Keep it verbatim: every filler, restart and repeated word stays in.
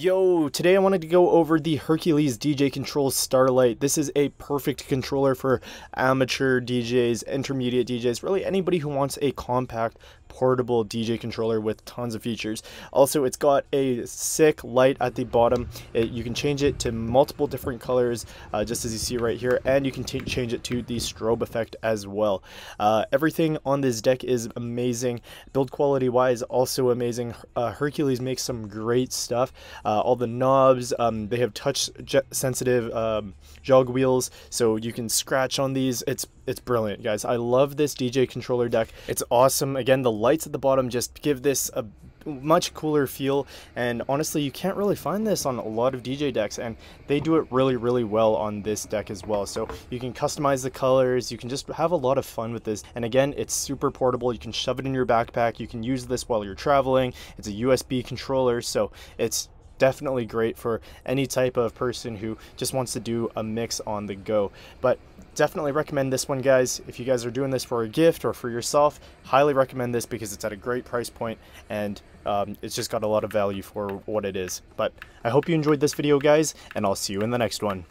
Yo, today I wanted to go over the Hercules D J Control Starlight. This is a perfect controller for amateur D Js, intermediate D Js, really anybody who wants a compact, portable D J controller with tons of features. Also, it's got a sick light at the bottom. It, you can change it to multiple different colors, uh, just as you see right here, and you can change it to the strobe effect as well. Uh, everything on this deck is amazing. Build quality-wise, also amazing. Uh, Hercules makes some great stuff. Uh, all the knobs, um, they have touch-sensitive um, jog wheels, so you can scratch on these. It's it's brilliant, guys. I love this D J controller deck. It's awesome. Again, the lights at the bottom just give this a much cooler feel, and honestly you can't really find this on a lot of D J decks, and they do it really really well on this deck as well. So you can customize the colors, you can just have a lot of fun with this, and again it's super portable. You can shove it in your backpack, you can use this while you're traveling. It's a U S B controller, so it's definitely great for any type of person who just wants to do a mix on the go. But definitely recommend this one, guys. If you guys are doing this for a gift or for yourself, highly recommend this because it's at a great price point, and um, it's just got a lot of value for what it is. But I hope you enjoyed this video, guys, and I'll see you in the next one.